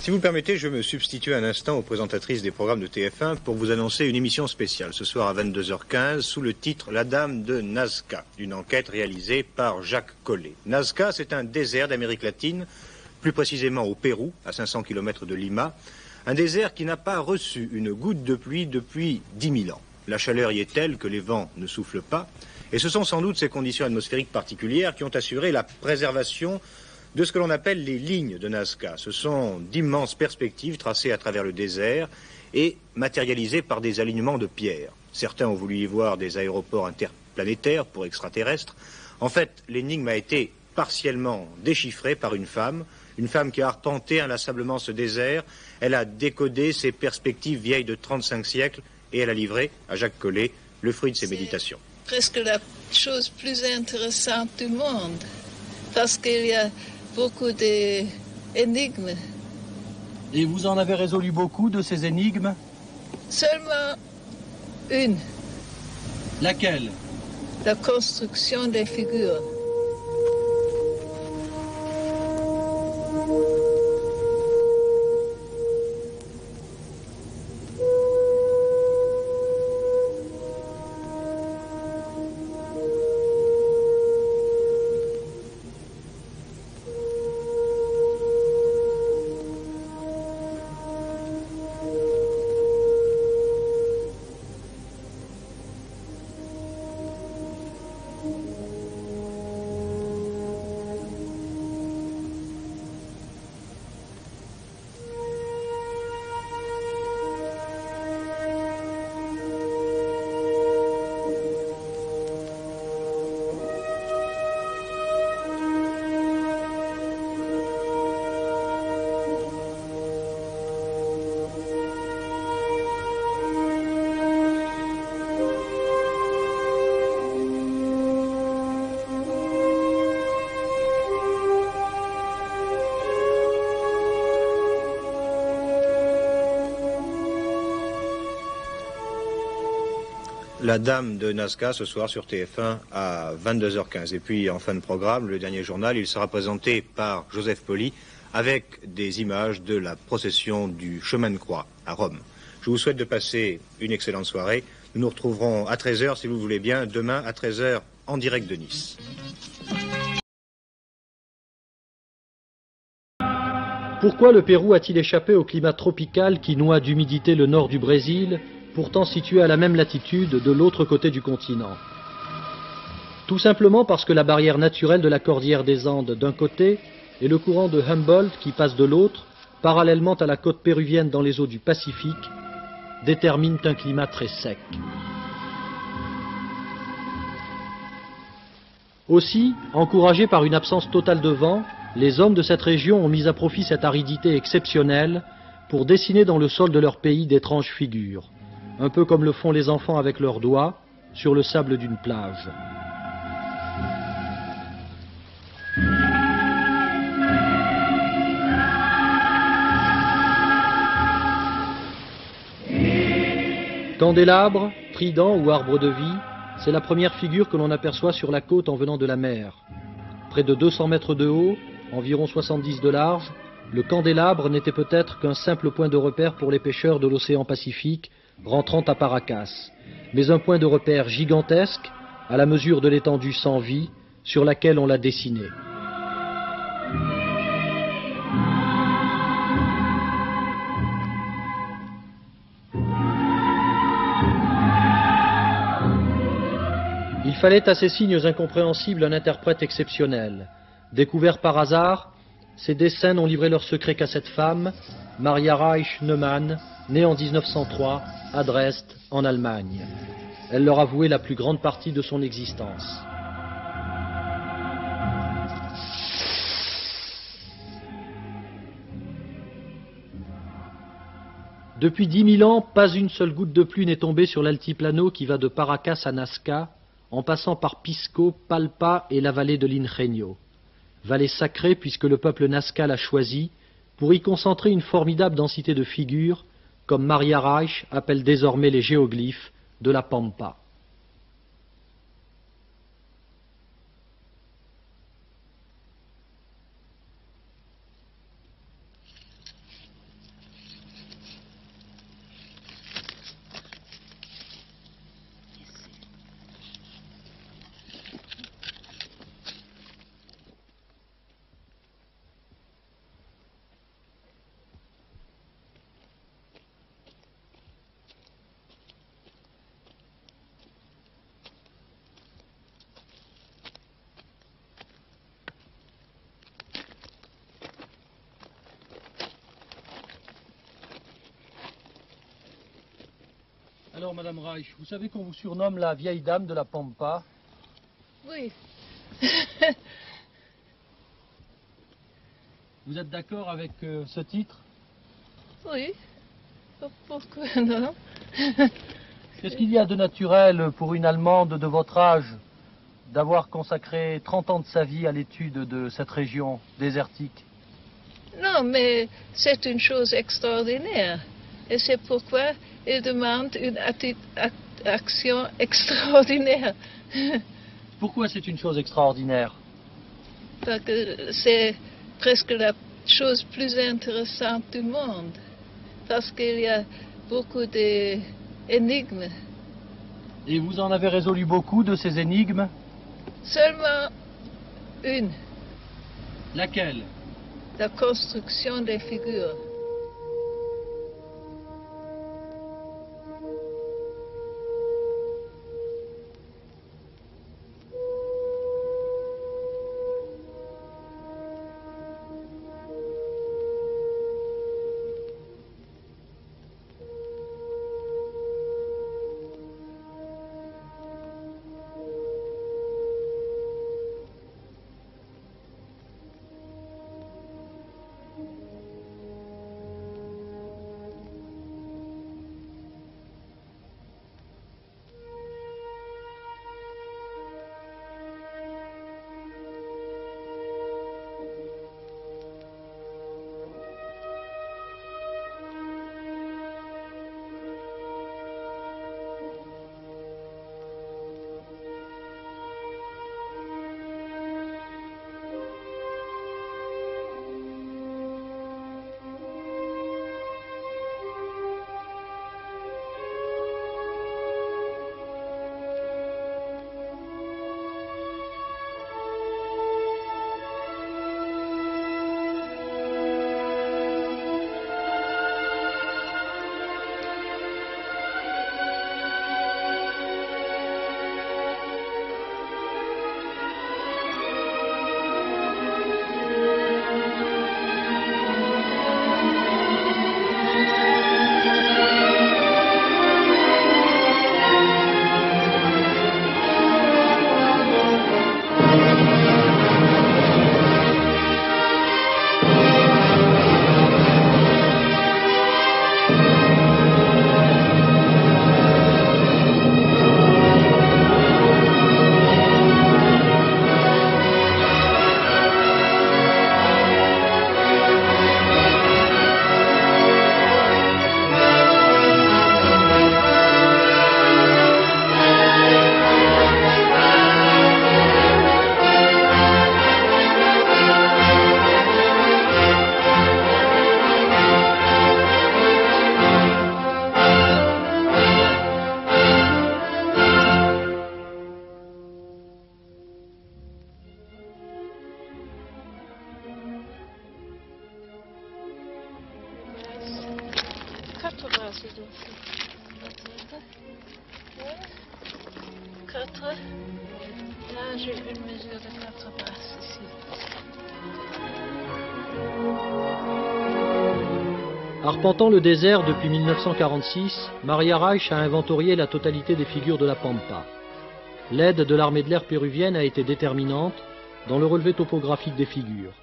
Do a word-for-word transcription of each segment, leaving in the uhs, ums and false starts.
Si vous le permettez, je me substitue un instant aux présentatrices des programmes de T F un pour vous annoncer une émission spéciale ce soir à vingt-deux heures quinze sous le titre « La Dame de Nazca », une enquête réalisée par Jacques Collet. Nazca, c'est un désert d'Amérique latine, plus précisément au Pérou, à cinq cents kilomètres de Lima, un désert qui n'a pas reçu une goutte de pluie depuis dix mille ans. La chaleur y est telle que les vents ne soufflent pas, et ce sont sans doute ces conditions atmosphériques particulières qui ont assuré la préservation de ce que l'on appelle les lignes de Nazca. Ce sont d'immenses perspectives tracées à travers le désert et matérialisées par des alignements de pierres. Certains ont voulu y voir des aéroports interplanétaires pour extraterrestres. En fait, l'énigme a été partiellement déchiffrée par une femme, une femme qui a arpenté inlassablement ce désert. Elle a décodé ces perspectives vieilles de trente-cinq siècles et elle a livré à Jacques Collet le fruit de ses méditations. C'est presque la chose plus intéressante du monde parce qu'il y a beaucoup d'énigmes. Et vous en avez résolu beaucoup de ces énigmes? Seulement une. Laquelle? La construction des figures. La Dame de Nazca ce soir sur T F un à vingt-deux heures quinze. Et puis en fin de programme, le dernier journal, il sera présenté par Joseph Poli avec des images de la procession du chemin de croix à Rome. Je vous souhaite de passer une excellente soirée. Nous nous retrouverons à treize heures si vous voulez bien, demain à treize heures en direct de Nice. Pourquoi le Pérou a-t-il échappé au climat tropical qui noie d'humidité le nord du Brésil ? Pourtant situé à la même latitude de l'autre côté du continent. Tout simplement parce que la barrière naturelle de la cordillère des Andes d'un côté et le courant de Humboldt qui passe de l'autre, parallèlement à la côte péruvienne dans les eaux du Pacifique, déterminent un climat très sec. Aussi, encouragés par une absence totale de vent, les hommes de cette région ont mis à profit cette aridité exceptionnelle pour dessiner dans le sol de leur pays d'étranges figures. Un peu comme le font les enfants avec leurs doigts, sur le sable d'une plage. Candélabre, trident ou arbre de vie, c'est la première figure que l'on aperçoit sur la côte en venant de la mer. Près de deux cents mètres de haut, environ soixante-dix de large, le candélabre n'était peut-être qu'un simple point de repère pour les pêcheurs de l'océan Pacifique, rentrant à Paracas, mais un point de repère gigantesque, à la mesure de l'étendue sans vie, sur laquelle on l'a dessiné. Il fallait à ces signes incompréhensibles un interprète exceptionnel. Découvert par hasard, ces dessins n'ont livré leur secret qu'à cette femme, Maria Reiche Neumann, née en mille neuf cent trois, à Dresde, en Allemagne. Elle leur a voué la plus grande partie de son existence. Depuis dix mille ans, pas une seule goutte de pluie n'est tombée sur l'altiplano qui va de Paracas à Nazca, en passant par Pisco, Palpa et la vallée de l'Ingenio. Vallée sacrée puisque le peuple Nazca l'a choisie pour y concentrer une formidable densité de figures, comme Maria Reiche appelle désormais les géoglyphes de la Pampa. Alors, Madame Reich, vous savez qu'on vous surnomme la vieille dame de la Pampa? Oui. Vous êtes d'accord avec euh, ce titre? Oui. Pourquoi non? Qu'est-ce qu'il y a de naturel pour une Allemande de votre âge d'avoir consacré trente ans de sa vie à l'étude de cette région désertique? Non, mais c'est une chose extraordinaire. Et c'est pourquoi il demande une action extraordinaire. Pourquoi c'est une chose extraordinaire? Parce que c'est presque la chose plus intéressante du monde. Parce qu'il y a beaucoup d'énigmes. Et vous en avez résolu beaucoup de ces énigmes? Seulement une. Laquelle? La construction des figures. Arpentant le désert depuis mille neuf cent quarante-six, Maria Reiche a inventorié la totalité des figures de la Pampa. L'aide de l'armée de l'air péruvienne a été déterminante dans le relevé topographique des figures.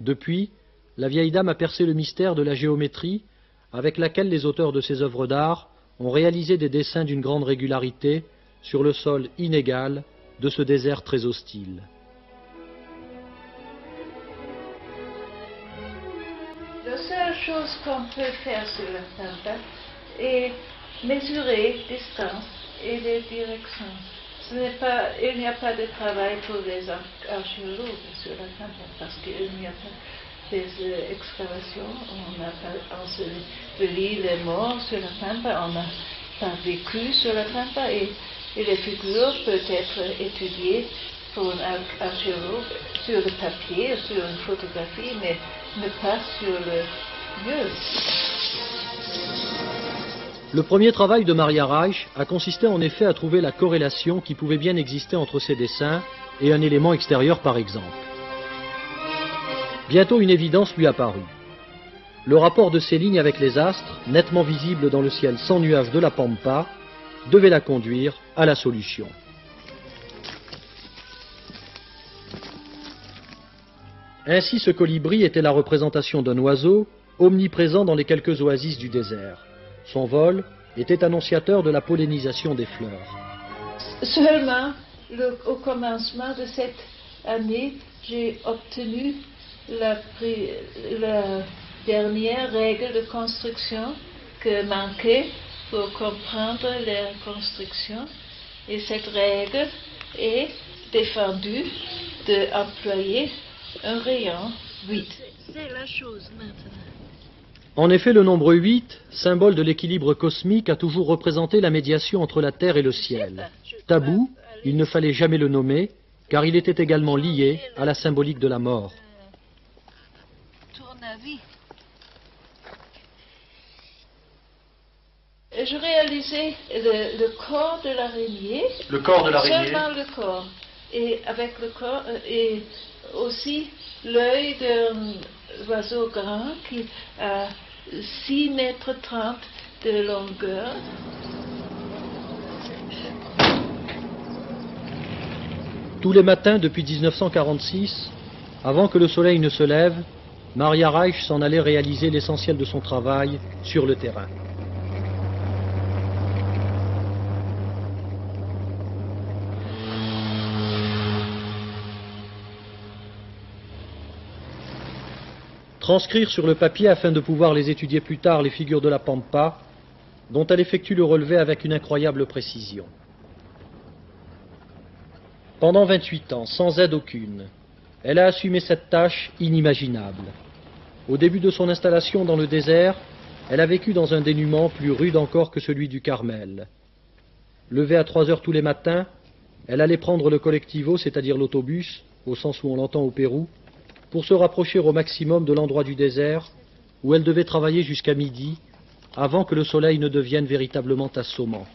Depuis, la vieille dame a percé le mystère de la géométrie avec laquelle les auteurs de ces œuvres d'art ont réalisé des dessins d'une grande régularité sur le sol inégal de ce désert très hostile. Chose qu'on peut faire sur la Pampa est mesurer distance et les directions. Ce n'est pas, il n'y a pas de travail pour les archéologues sur la Pampa parce qu'il n'y a pas des euh, excavations. On n'a pas on se relie les morts sur la Pampa, on n'a pas vécu sur la Pampa et, et les figures peuvent être étudiées pour un archéologue sur le papier, sur une photographie, mais ne pas sur le... Le premier travail de Maria Reiche a consisté en effet à trouver la corrélation qui pouvait bien exister entre ses dessins et un élément extérieur par exemple. Bientôt une évidence lui apparut. Le rapport de ces lignes avec les astres, nettement visible dans le ciel sans nuages de la Pampa, devait la conduire à la solution. Ainsi, ce colibri était la représentation d'un oiseau omniprésent dans les quelques oasis du désert. Son vol était annonciateur de la pollinisation des fleurs. Seulement, le, au commencement de cette année, j'ai obtenu la, la dernière règle de construction que manquait pour comprendre la construction. Et cette règle est défendue d'employer un rayon huit. C'est la chose maintenant. En effet, le nombre huit, symbole de l'équilibre cosmique, a toujours représenté la médiation entre la terre et le ciel. Tabou, il ne fallait jamais le nommer, car il était également lié à la symbolique de la mort. Je réalisais le, le corps de l'araignée. Le corps de l'araignée. Seulement le corps. Et avec le corps, et aussi l'œil d'un oiseau grand qui a six mètres trente de longueur. Tous les matins depuis mille neuf cent quarante-six, avant que le soleil ne se lève, Maria Reiche s'en allait réaliser l'essentiel de son travail sur le terrain. Transcrire sur le papier afin de pouvoir les étudier plus tard les figures de la Pampa, dont elle effectue le relevé avec une incroyable précision. Pendant vingt-huit ans, sans aide aucune, elle a assumé cette tâche inimaginable. Au début de son installation dans le désert, elle a vécu dans un dénuement plus rude encore que celui du Carmel. Levée à trois heures tous les matins, elle allait prendre le collectivo, c'est-à-dire l'autobus, au sens où on l'entend au Pérou, pour se rapprocher au maximum de l'endroit du désert où elle devait travailler jusqu'à midi avant que le soleil ne devienne véritablement assommant.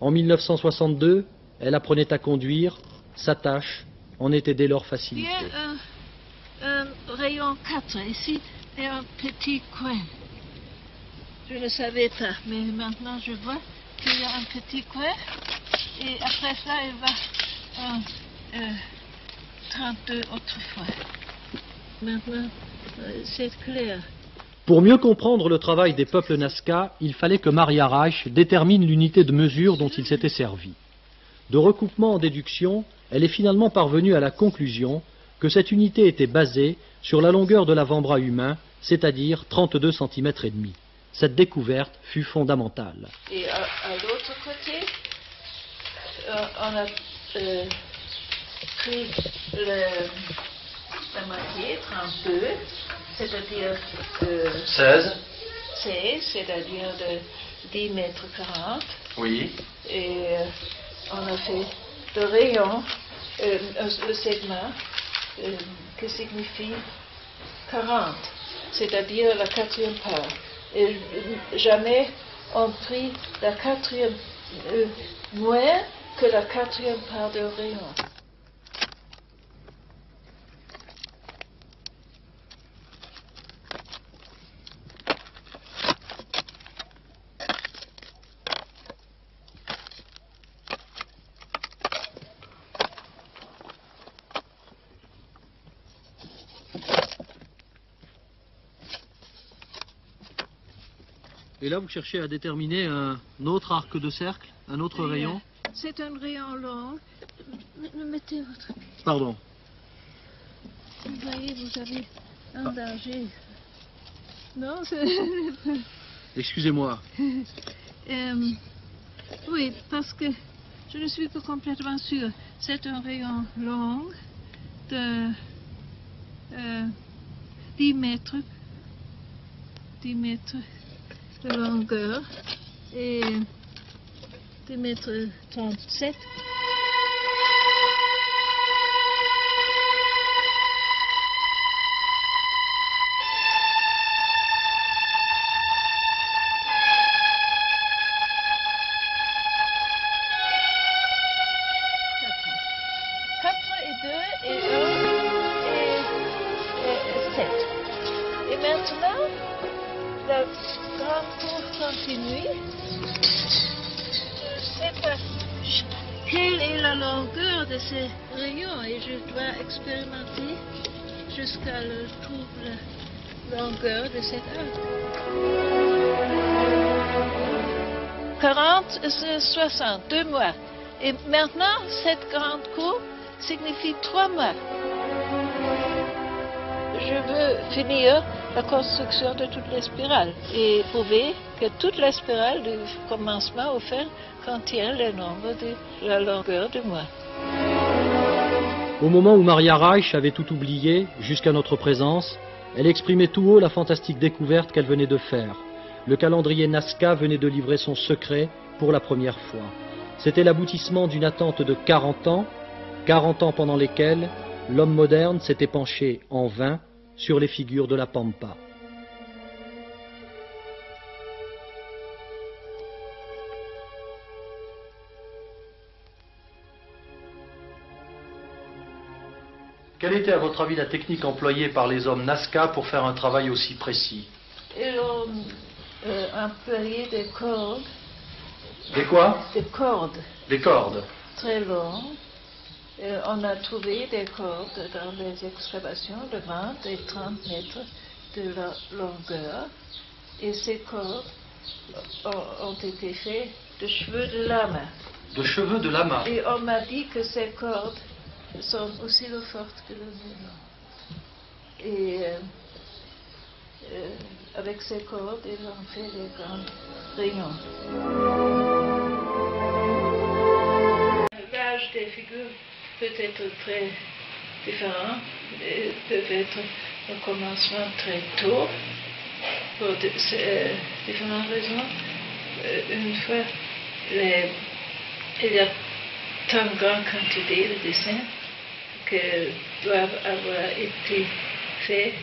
En mille neuf cent soixante-deux, elle apprenait à conduire, sa tâche en était dès lors facilitée. Il y a un, un rayon quatre ici et un petit coin. Je ne savais pas, mais maintenant je vois qu'il y a un petit coin et après ça il va... Un, euh, trente-deux autrefois. Maintenant, c'est clair. Pour mieux comprendre le travail des peuples Nazca, il fallait que Maria Reiche détermine l'unité de mesure dont il s'était servi. De recoupement en déduction, elle est finalement parvenue à la conclusion que cette unité était basée sur la longueur de l'avant-bras humain, c'est-à-dire trente-deux virgule cinq centimètres. Cette découverte fut fondamentale. Et à, à l'autre côté, euh, on a... Euh, pris la moitié, trente-deux, c'est-à-dire de seize, seize, c'est-à-dire de dix mètres quarante. Oui. Et euh, on a fait le rayon, euh, le segment, euh, qui signifie quarante, c'est-à-dire la quatrième part. Et jamais on prit la quatrième, euh, moins que la quatrième part de rayon. Et là, vous cherchez à déterminer un autre arc de cercle, un autre oui, rayon. C'est un rayon long. Mettez votre... Pardon. Vous voyez, vous avez un danger. Non, c'est... Excusez-moi. euh, oui, parce que je ne suis que complètement sûre. C'est un rayon long de euh, dix mètres. dix mètres. De longueur et deux mètres trente-sept. quatre et deux et un et sept. Et maintenant le parcours continue. Je ne sais pas quelle est la longueur de ces rayons et je dois expérimenter jusqu'à le trouble longueur de cet arbre. quarante, soixante, deux mois. Et maintenant, cette grande courbe signifie trois mois. Je veux finir la construction de toutes les spirales et prouver que toute la spirale du commencement au fin contient le nombre de la longueur du mois. Au moment où Maria Reiche avait tout oublié, jusqu'à notre présence, elle exprimait tout haut la fantastique découverte qu'elle venait de faire. Le calendrier Nazca venait de livrer son secret pour la première fois. C'était l'aboutissement d'une attente de quarante ans, quarante ans pendant lesquels l'homme moderne s'était penché en vain sur les figures de la Pampa. Quelle était à votre avis la technique employée par les hommes Nazca pour faire un travail aussi précis? Ils ont euh, employé des cordes. Des quoi? Des cordes. Des cordes. Très longues. Euh, on a trouvé des cordes dans les excavations de vingt et trente mètres de la longueur. Et ces cordes ont, ont été faites de cheveux de lama. De cheveux de lama. Et on m'a dit que ces cordes sont aussi fortes que le moulin. Et euh, euh, avec ces cordes, ils ont fait des grands rayons. L'âge des figures peut être très différent, et peut être un commencement très tôt, pour de, euh, différentes raisons. Euh, une fois, les, il y a tant de grande quantité de dessins que doivent avoir été faits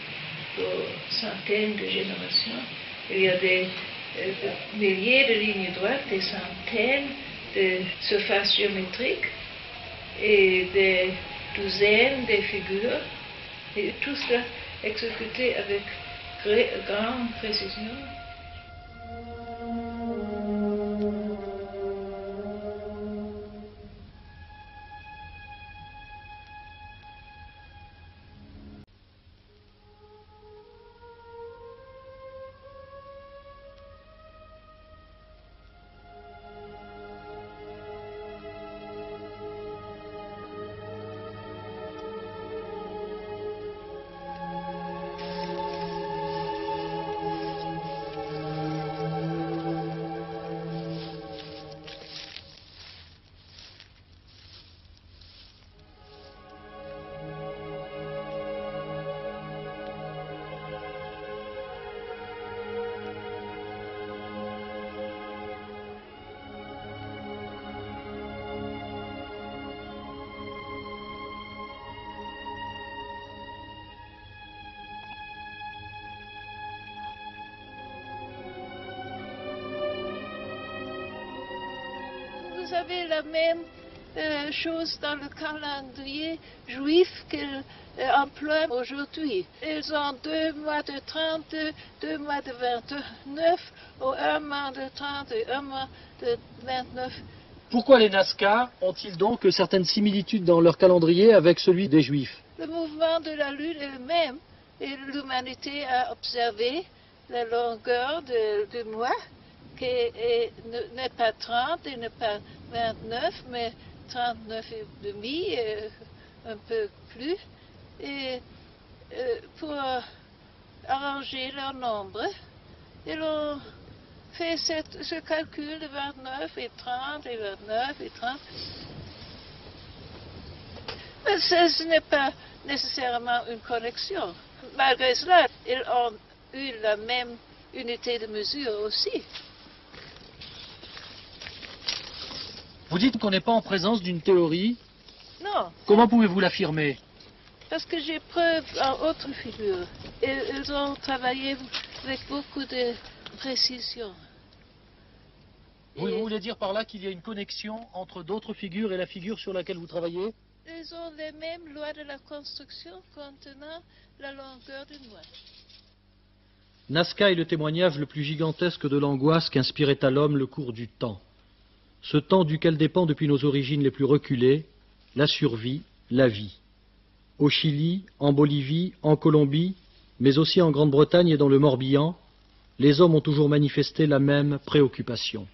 pour centaines de générations. Il y a des euh, milliers de lignes droites, des centaines de surfaces géométriques, et des douzaines de figures, et tout cela exécuté avec grande précision. Vous avez la même euh, chose dans le calendrier juif qu'ils euh, emploient aujourd'hui. Ils ont deux mois de trente, deux mois de vingt-neuf, ou un mois de trente et un mois de vingt-neuf. Pourquoi les Nazca ont-ils donc certaines similitudes dans leur calendrier avec celui des Juifs? Le mouvement de la Lune est le même et l'humanité a observé la longueur du mois. Et, et n'est pas trente et n'est pas vingt-neuf, mais trente-neuf et demi, euh, un peu plus, et euh, pour arranger leur nombre. Et l'on fait cette, ce calcul de vingt-neuf et trente et vingt-neuf et trente. Mais ce, ce n'est pas nécessairement une connexion. Malgré cela, ils ont eu la même unité de mesure aussi. Vous dites qu'on n'est pas en présence d'une théorie? Non. Comment pouvez-vous l'affirmer? Parce que j'ai preuve en autre figure. Ils ont travaillé avec beaucoup de précision. Vous, vous voulez dire par là qu'il y a une connexion entre d'autres figures et la figure sur laquelle vous travaillez? Ils ont les mêmes lois de la construction contenant la longueur du mois. Nazca est le témoignage le plus gigantesque de l'angoisse qu'inspirait à l'homme le cours du temps. Ce temps duquel dépend depuis nos origines les plus reculées, la survie, la vie. Au Chili, en Bolivie, en Colombie, mais aussi en Grande-Bretagne et dans le Morbihan, les hommes ont toujours manifesté la même préoccupation.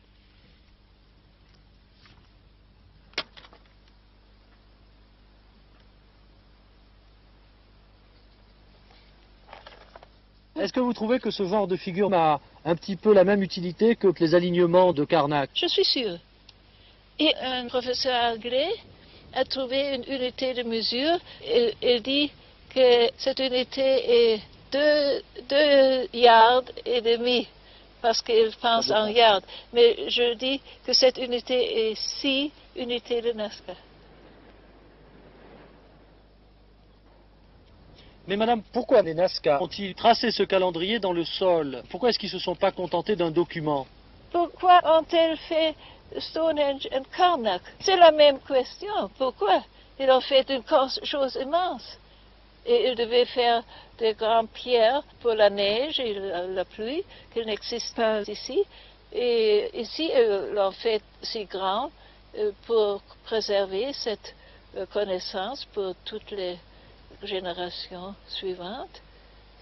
Est-ce que vous trouvez que ce genre de figure a un petit peu la même utilité que les alignements de Karnak? Je suis sûre. Et un professeur anglais a trouvé une unité de mesure. Il, il dit que cette unité est deux yards et demi, parce qu'il pense en yards. Mais je dis que cette unité est six unités de Nazca. Mais madame, pourquoi les Nazca ont-ils tracé ce calendrier dans le sol? Pourquoi est-ce qu'ils ne se sont pas contentés d'un document? Pourquoi ont-ils fait Stonehenge et Carnac? C'est la même question. Pourquoi? Ils ont fait une chose immense. Et ils devaient faire des grandes pierres pour la neige et la, la pluie, qui n'existent pas ici. Et ici, ils l'ont fait si grand pour préserver cette connaissance pour toutes les génération suivante,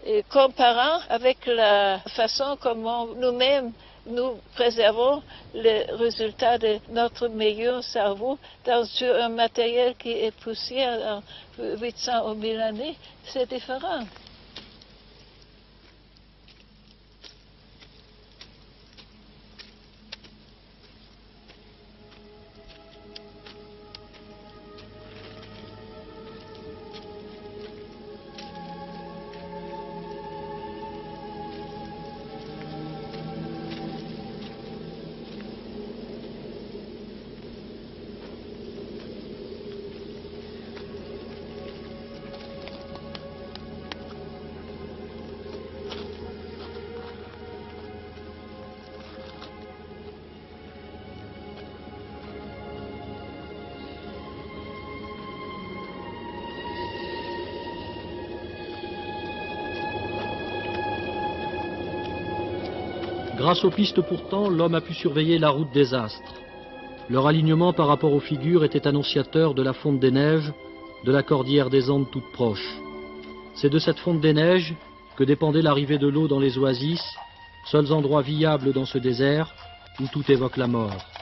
et comparant avec la façon comment nous-mêmes nous préservons les résultats de notre meilleur cerveau dans, sur un matériel qui est poussière en huit cents ou mille années, c'est différent. Grâce aux pistes pourtant, l'homme a pu surveiller la route des astres. Leur alignement par rapport aux figures était annonciateur de la fonte des neiges, de la cordillère des Andes toute proche. C'est de cette fonte des neiges que dépendait l'arrivée de l'eau dans les oasis, seuls endroits viables dans ce désert où tout évoque la mort.